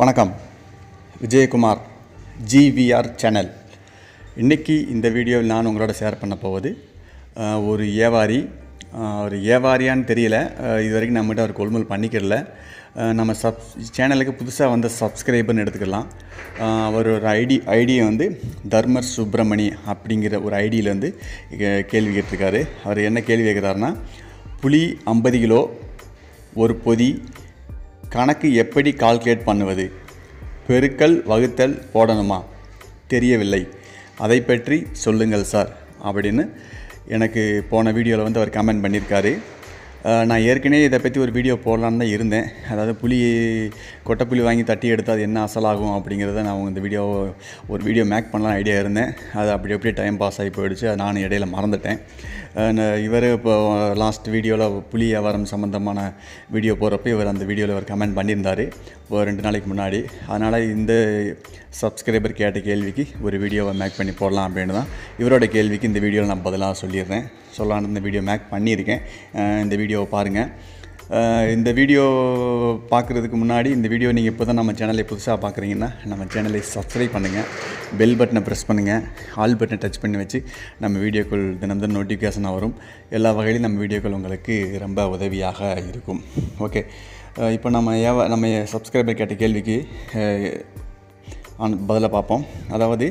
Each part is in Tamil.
வணக்கம் விஜயகுமார் ஜிவிஆர் சேனல் இன்னைக்கு இந்த வீடியோவில் நான் உங்களோட ஷேர் பண்ண போவது ஒரு ஏவாரி ஒரு ஏவாரியான்னு தெரியல இது வரைக்கும் நம்மகிட்ட ஒரு கொள்முதல் பண்ணிக்கிறல நம்ம சேனலுக்கு புதுசாக வந்த சப்ஸ்கிரைபர்னு எடுத்துக்கலாம் அவர் ஒரு ஐடியை வந்து தர்மர் சுப்பிரமணி அப்படிங்கிற ஒரு ஐடியில் வந்து கேள்வி கேட்டிருக்காரு அவர் என்ன கேள்வி கேட்குறாருன்னா புளி 50 கிலோ ஒரு பொதி கணக்கு எப்படி கால்குலேட் பண்ணுவது பெருக்கல் வகுத்தல் போடணுமா தெரியவில்லை அதை பற்றி சொல்லுங்கள் சார் அப்படின்னு எனக்கு போன வீடியோவில் வந்து அவர் கமெண்ட் பண்ணியிருக்காரு நான் ஏற்கனவே இதை பற்றி ஒரு வீடியோ போடலான்னு தான் இருந்தேன் அதாவது புளி கொட்டைப்புளி வாங்கி தட்டி எடுத்தால் அது என்ன அசலாகும் அப்படிங்கிறத நான் இந்த வீடியோ ஒரு வீடியோ மேக் பண்ணலாம் ஐடியா இருந்தேன் அது அப்படி எப்படி டைம் பாஸ் ஆகி போயிடுச்சு அது நான் இடையில மறந்துட்டேன் இவர் இப்போ லாஸ்ட் வீடியோவில் புளி வியாபாரம் சம்மந்தமான வீடியோ போகிறப்ப இவர் அந்த வீடியோவில் ஒரு கமெண்ட் பண்ணியிருந்தார் இப்போ 2 நாளைக்கு முன்னாடி அதனால் இந்த சப்ஸ்கிரைபர் கேட்ட கேள்விக்கு ஒரு வீடியோவை மேக் பண்ணி போடலாம் அப்படின்னு தான் இவரோட கேள்விக்கு இந்த வீடியோவில் நான் பதிலாக சொல்லிடுறேன் சொல்லான்னு இந்த வீடியோ மேக் பண்ணியிருக்கேன் இந்த வீடியோவை பாருங்கள் இந்த வீடியோ பார்க்குறதுக்கு முன்னாடி இந்த வீடியோ நீங்கள் இப்போ தான் நம்ம சேனலை புதுசாக பார்க்குறீங்கன்னா நம்ம சேனலை சப்ஸ்கிரைப் பண்ணுங்கள் பெல் பட்டனை ப்ரெஸ் பண்ணுங்கள் ஆல் பட்டனை டச் பண்ணி வச்சு நம்ம வீடியோக்கள் தினம்தான் நோட்டிஃபிகேஷனாக வரும் எல்லா வகையிலும் நம்ம வீடியோக்கள் உங்களுக்கு ரொம்ப உதவியாக இருக்கும் ஓகே இப்போ நம்ம சப்ஸ்கிரைபர் கேட்ட கேள்விக்கு பதிலாக பார்ப்போம் அதாவது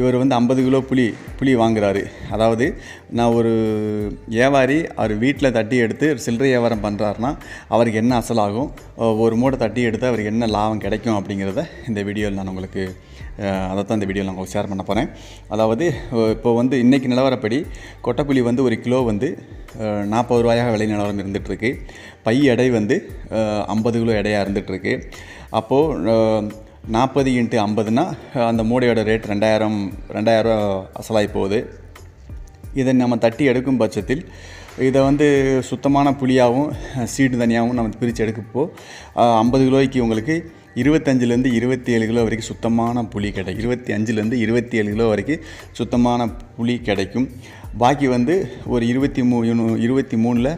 இவர் வந்து 50 கிலோ புளி வாங்குகிறாரு அதாவது நான் ஒரு வியாபாரி அவர் வீட்டில் தட்டி எடுத்து சில்லறை வியாபாரம் பண்ணுறாருனா அவருக்கு என்ன அசலாகும் ஒரு மூட்டை தட்டி எடுத்து அவருக்கு என்ன லாபம் கிடைக்கும் அப்படிங்கிறத இந்த வீடியோவில் நான் உங்களுக்கு அதைத்தான் இந்த வீடியோவில் நான் உங்களுக்கு ஷேர் பண்ண போகிறேன் அதாவது இப்போ வந்து இன்றைக்கி நிலவரப்படி கொட்டைப்புளி வந்து ஒரு கிலோ வந்து 40 ரூபாயாக விலை நிலவரம் இருந்துகிட்ருக்கு பை எடை வந்து 50 கிலோ எடையாக இருந்துகிட்ருக்கு அப்போது 40 × 50னா அந்த மூடையோட ரேட் 2000 அசலாகி போகுது இதை நம்ம தட்டி எடுக்கும் பட்சத்தில் இதை வந்து சுத்தமான புளியாகவும் சீட்டு தனியாகவும் நம்ம பிரித்து எடுக்கப்போ 50 கிலோய்க்கு உங்களுக்கு 25லேருந்து 27 கிலோ வரைக்கும் சுத்தமான புளி கிடைக்கும் 25லேருந்து 27 கிலோ வரைக்கும் சுத்தமான புளி கிடைக்கும் பாக்கி வந்து ஒரு 23ல்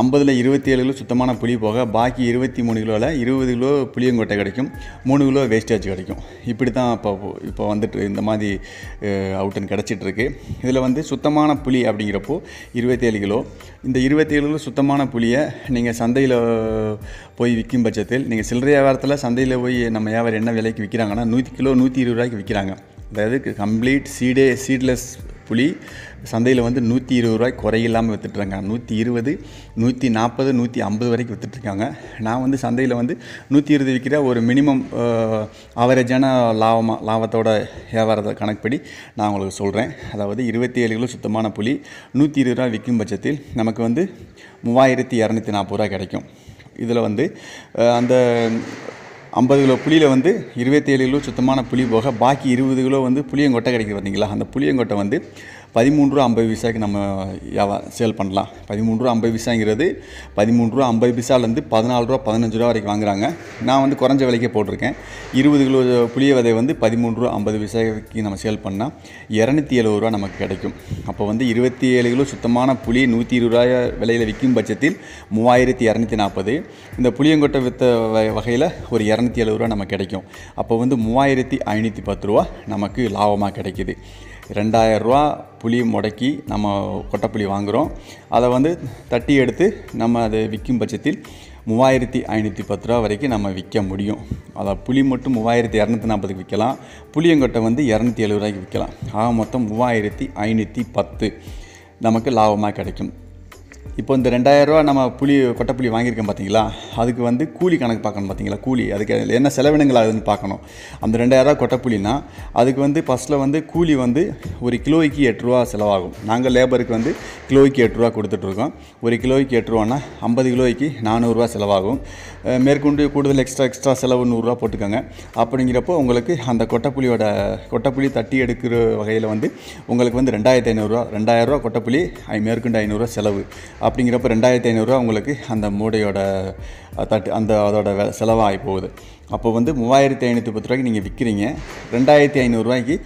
50ல் 27 கிலோ சுத்தமான புளி போக பாக்கி 23 கிலோவில் 20 கிலோ புளியங்கொட்டை கிடைக்கும் 3 கிலோ வேஸ்டேஜ் கிடைக்கும் இப்படி தான் இப்போ வந்துட்டு இந்த மாதிரி அவுட்டன் கிடச்சிட்ருக்கு இதில் வந்து சுத்தமான புளி அப்படிங்கிறப்போ 27 கிலோ இந்த 27 கிலோ சுத்தமான புளியை நீங்கள் சந்தையில் போய் விற்கும் பட்சத்தில் நீங்கள் சில்லறை வியாபாரத்தில் சந்தையில் போய் நம்ம வியாபாரி என்ன விலைக்கு விற்கிறாங்கன்னா 100 கிலோ 120 ரூபாய்க்கு விற்கிறாங்க அதாவது கம்ப்ளீட் சீட்லெஸ் புளி சந்தையில் வந்து 120 ரூபாய் குறையில்லாமல் விற்றுட்ருக்காங்க 120 140 150 வரைக்கும் விற்றுட்ருக்காங்க நான் வந்து சந்தையில் வந்து 120 விற்கிற ஒரு மினிமம் ஆவரேஜான லாபத்தோட வியாபாரத்தை கணக்குப்படி நான் உங்களுக்கு சொல்கிறேன் அதாவது 27 கிலோ சுத்தமான புளி 120 ரூபா விற்கும் பட்சத்தில் நமக்கு வந்து 3240 ரூபா கிடைக்கும் இதில் வந்து அந்த 50 கிலோ புளியில் வந்து 27 கிலோ சுத்தமான புளி போக பாக்கி 20 கிலோ வந்து புளியங்கொட்டை கிடைக்கிது பார்த்தீங்களா அந்த புளியங்கொட்டை வந்து 13.50 ரூபா நம்ம சேல் பண்ணலாம் 13.50 ரூபாங்கிறது 13.50 ரூபாலேருந்து 14 ரூபா 15 ரூபா வரைக்கும் வாங்குகிறாங்க நான் வந்து குறைஞ்ச விலைக்கே போட்டிருக்கேன் 20 கிலோ புளிய விதை வந்து 13.50 ரூபாய்க்கு நம்ம சேல் பண்ணால் 270 ரூபா நமக்கு கிடைக்கும் அப்போ வந்து 27 கிலோ சுத்தமான புளி 120 ரூபாய் விலையில் விற்கும் பட்சத்தில் 3240 இந்த புளியங்கொட்டை விற்ற வகையில் ஒரு 270 ரூபா நமக்கு கிடைக்கும் அப்போ வந்து 3510 ரூபா நமக்கு லாபமாக கிடைக்கிது 2000 ரூபா புளி முடக்கி நம்ம கொட்டைப்புளி வாங்குகிறோம் அதை வந்து தட்டி எடுத்து நம்ம அதை விற்கும் பட்சத்தில் 3510 ரூபா வரைக்கும் நம்ம விற்க முடியும் அதை புளி மட்டும் 3240க்கு விற்கலாம் புளியங்கொட்டை வந்து 270 ரூபாய்க்கு விற்கலாம் ஆக மொத்தம் 3510 நமக்கு லாபமாக கிடைக்கும் இப்போ இந்த 2000 ரூபா நம்ம கொட்டைப்புளி வாங்கியிருக்கோம் பார்த்தீங்களா அதுக்கு வந்து கூலி கணக்கு பார்க்கணும் பார்த்தீங்களா கூலி அதுக்கு என்ன செலவினங்கள் ஆகுதுன்னு பார்க்கணும் அந்த 2000 ரூபா கொட்டைப்புளினா அதுக்கு வந்து ஃபஸ்ட்டில் வந்து கூலி வந்து ஒரு கிலோவுக்கு 8 ரூபா செலவாகும் நாங்கள் லேபருக்கு வந்து கிலோவுக்கு 8 ரூபா கொடுத்துட்ருக்கோம் ஒரு கிலோவுக்கு 8 ரூபான்னா 50 கிலோவுக்கு 400 ரூபா செலவாகும் மேற்கொண்டு கூடுதல் எக்ஸ்ட்ரா செலவு 100 ரூபா போட்டுக்கோங்க அப்படிங்கிறப்போ உங்களுக்கு அந்த கொட்டைப்புளி தட்டி எடுக்கிற வகையில் வந்து உங்களுக்கு வந்து 2500 ரூபா 2000 ரூபா கொட்டைப்புளி மேற்கொண்டு 500 ரூபா செலவு அப்படிங்கிறப்ப 2500 ரூபா உங்களுக்கு அந்த மூடையோட அதோட செலவாகி போகுது அப்போ வந்து 3510 ரூபாய்க்கு நீங்கள் விற்கிறீங்க 2500 ரூபாய்க்கு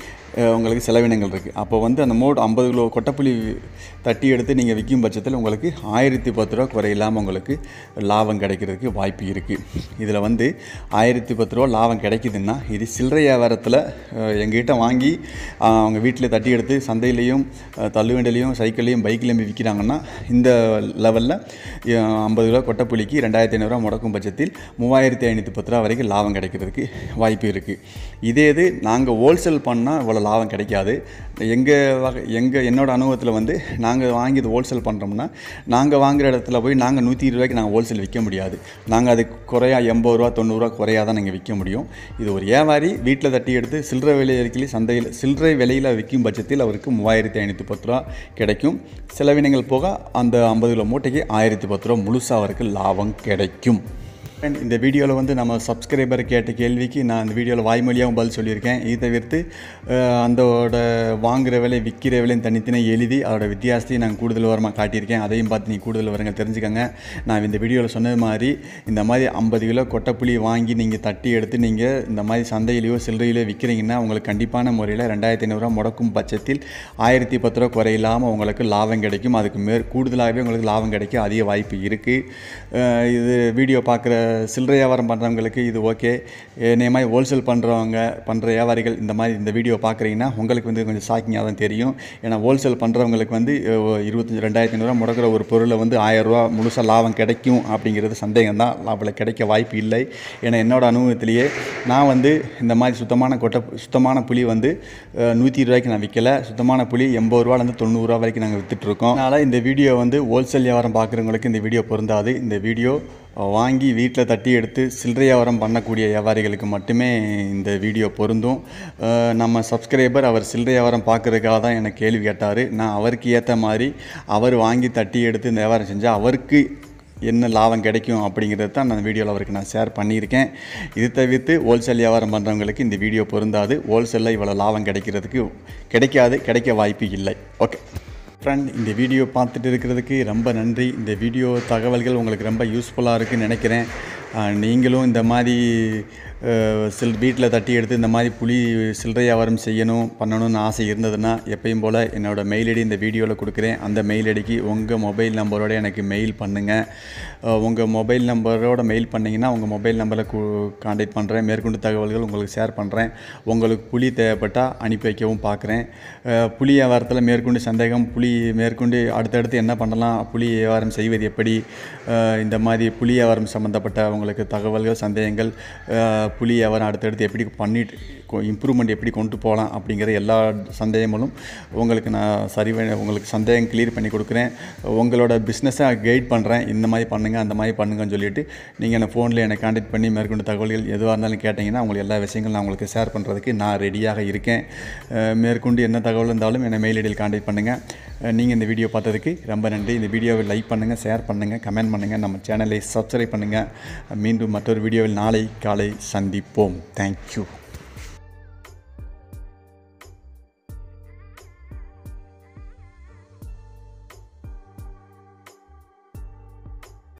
உங்களுக்கு செலவினங்கள் இருக்குது. அப்போ வந்து அந்த மூட் 50 கிலோ கொட்டைப்புளி தட்டி எடுத்து நீங்கள் விற்கும் பட்சத்தில் உங்களுக்கு 1010 ரூபா குறையில்லாமல் உங்களுக்கு லாபம் கிடைக்கிறதுக்கு வாய்ப்பு இருக்குது. இதில் வந்து 1010 ரூபா லாபம் கிடைக்குதுன்னா இது சில்லறை வியாபாரத்தில் எங்ககிட்ட வாங்கி அவங்க வீட்டில் தட்டி எடுத்து சந்தையிலையும் தள்ளுவண்டிலையும் சைக்கிள்லையும் பைக்லேயும் விற்கிறாங்கன்னா இந்த லெவலில் 50 கிலோ கொட்டைப்புளிக்கு 2500 ரூபா முடக்கும் பட்சத்தில் 3510 ரூபா வரைக்கும் லாபம் கிடைக்கிறதுக்கு வாய்ப்பு இருக்குது. இதே இது நாங்கள் ஹோல்சேல் பண்ணால் இவ்வளோ லாபம் கிடைக்காது. என்னோடய அனுபவத்தில் வந்து நாங்கள் வாங்கி இது ஹோல்சேல் பண்ணுறோம்னா நாங்கள் வாங்குகிற இடத்துல போய் நாங்கள் 120 ரூபாய்க்கு நாங்கள் ஹோல்சேல் விற்க முடியாது. நாங்கள் அது குறையா 80 ரூபா 90 ரூபா குறையா தான் நாங்கள் விற்க முடியும். இது ஒரு வியாபாரி வீட்டில் தட்டி எடுத்து சில்லறை விலையில சந்தையில் சில்லறை விலையில் விற்கும் பட்சத்தில் அவருக்கு 3510 ரூபா கிடைக்கும். செலவினங்கள் போக அந்த 50 கிலோ மூட்டைக்கு 1010 ரூபா முழுசாக அவருக்கு லாபம் கிடைக்கும். ஃப்ரெண்ட், இந்த வீடியோவில் வந்து நம்ம சப்ஸ்கிரைபர் கேட்ட கேள்விக்கு நான் அந்த வீடியோவில் வாய்மொழியாகவும் பதில் சொல்லியிருக்கேன். இதை தவிர்த்து அதோட வாங்குகிற விலை விற்கிற விலையும் தனித்தினை எழுதி அதோட வித்தியாசத்தையும் நான் கூடுதல் விவரமாக காட்டியிருக்கேன். அதையும் பார்த்து நீங்கள் கூடுதல் விவரங்கள் தெரிஞ்சுக்கோங்க. நான் இந்த வீடியோவில் சொன்னது மாதிரி இந்த மாதிரி 50 கிலோ கொட்டைப்புளி வாங்கி நீங்கள் தட்டி எடுத்து நீங்கள் இந்த மாதிரி சந்தையிலையோ சில்லறையிலையோ விற்கிறீங்கன்னா உங்களுக்கு கண்டிப்பான முறையில் 2500 ரூபா முடக்கும் பட்சத்தில் 1010 ரூபா குறையில்லாமல் உங்களுக்கு லாபம் கிடைக்கும். அதுக்கு கூடுதலாகவே உங்களுக்கு லாபம் கிடைக்க அதிக வாய்ப்பு இருக்குது. இது வீடியோ பார்க்குற சில்லறை வியாபாரம் பண்ணுறவங்களுக்கு இது ஓகே. இதே மாதிரி ஹோல்சேல் பண்ணுற வியாபாரிகள் இந்த மாதிரி இந்த வீடியோ பார்க்குறீங்கன்னா உங்களுக்கு வந்து கொஞ்சம் ஷாக்கிங்காக தான் தெரியும். ஏன்னா ஹோல்சேல் பண்ணுறவங்களுக்கு வந்து 2500 ரூபா முடக்கிற ஒரு பொருளை வந்து 1000 ரூபா முழுசாக லாபம் கிடைக்கும் அப்படிங்கிறது சந்தேகம் தான். லாபம் கிடைக்க வாய்ப்பு இல்லை. ஏன்னா என்னோடய அனுபவத்திலேயே நான் வந்து இந்த மாதிரி சுத்தமான புளி வந்து 120 ரூபாய்க்கு நான் விற்கலை. சுத்தமான புளி 80 ரூபாலேருந்து 90 ரூபா வரைக்கும் நாங்கள் விற்றுட்ருக்கோம். அதனால் இந்த வீடியோ வந்து ஹோல்சேல் வியாபாரம் பார்க்குறவங்களுக்கு இந்த வீடியோ பொருந்தாது. இந்த வீடியோ வாங்கி வீட்டில் தட்டி எடுத்து சில்லறை வியாபாரம் பண்ணக்கூடிய வியாபாரிகளுக்கு மட்டுமே இந்த வீடியோ பொருந்தும். நம்ம சப்ஸ்கிரைபர் அவர் சில்லறை வியாபாரம் பார்க்குறதுக்காக தான் எனக்கு கேள்வி கேட்டார். நான் அவருக்கு ஏற்ற மாதிரி அவர் வாங்கி தட்டி எடுத்து இந்த வியாபாரம் செஞ்சால் அவருக்கு என்ன லாபம் கிடைக்கும் அப்படிங்கிறது தான் நான் வீடியோவில் அவருக்கு நான் ஷேர் பண்ணியிருக்கேன். இது தவிர்த்து ஹோல்சேல் வியாபாரம் பண்ணுறவங்களுக்கு இந்த வீடியோ பொருந்தாது. ஹோல்சேலில் இவ்வளோ லாபம் கிடைக்க வாய்ப்பு இல்லை. ஓகே ஃப்ரெண்ட், இந்த வீடியோ பார்த்துட்டு இருக்கிறதுக்கு ரொம்ப நன்றி. இந்த வீடியோ தகவல்கள் உங்களுக்கு ரொம்ப யூஸ்ஃபுல்லாக இருக்குதுன்னு நினைக்கிறேன். நீங்களும் இந்த மாதிரி வீட்டில் தட்டி எடுத்து இந்த மாதிரி புளி சில்லறை வியாபாரம் பண்ணணும்னு ஆசை இருந்ததுன்னா எப்பயும் போல் என்னோடய மெயில் ஐடி இந்த வீடியோவில் கொடுக்குறேன். அந்த மெயில் ஐடிக்கு உங்கள் மொபைல் நம்பரோட எனக்கு மெயில் பண்ணுங்கள். உங்கள் மொபைல் நம்பரோட மெயில் பண்ணிங்கன்னா உங்கள் மொபைல் நம்பரில் கான்டாக்ட் பண்ணுறேன். மேற்கொண்டு தகவல்கள் உங்களுக்கு ஷேர் பண்ணுறேன். உங்களுக்கு புளி தேவைப்பட்டால் அனுப்பி வைக்கவும் பார்க்குறேன். புளி வியாபாரத்தில் மேற்கொண்டு சந்தேகம் புளி மேற்கொண்டு அடுத்தடுத்து என்ன பண்ணலாம், புளி வியாபாரம் செய்வது எப்படி, இந்த மாதிரி புளி வியாபாரம் சம்மந்தப்பட்ட உங்களுக்கு தகவல்கள் சந்தேகங்கள், புளி வியாபாரம் அடுத்தடுத்து எப்படி பண்ணிட்டு இம்ப்ரூவ்மெண்ட் எப்படி கொண்டு போகலாம் அப்படிங்கிற எல்லா சந்தேகங்களும் உங்களுக்கு நான் உங்களுக்கு சந்தேகம் கிளியர் பண்ணி கொடுக்குறேன். உங்களோட பிஸ்னஸை கைட் பண்ணுறேன். இந்த மாதிரி பண்ணுங்கள், அந்த மாதிரி பண்ணுங்கன்னு சொல்லிவிட்டு நீங்கள் என்னை ஃபோனில் என்னை கான்டாக்ட் பண்ணி மேற்கொண்டு தகவல்கள் எதுவாக இருந்தாலும் கேட்டிங்கன்னா உங்களுக்கு எல்லா விஷயங்களும் நான் உங்களுக்கு ஷேர் பண்ணுறதுக்கு நான் ரெடியாக இருக்கேன். மேற்கொண்டு என்ன தகவல் இருந்தாலும் என்னை மெயில் ஐடியில் கான்டாக்ட் பண்ணுங்கள். நீங்கள் இந்த வீடியோ பார்த்ததுக்கு ரொம்ப நன்றி. இந்த வீடியோவை லைக் பண்ணுங்கள், ஷேர் பண்ணுங்கள், கமெண்ட் பண்ணுங்கள், நம்ம சேனலை சப்ஸ்கிரைப் பண்ணுங்கள். மீண்டும் மற்றொரு வீடியோவில் நாளை காலை சந்திப்போம். தேங்க்யூ.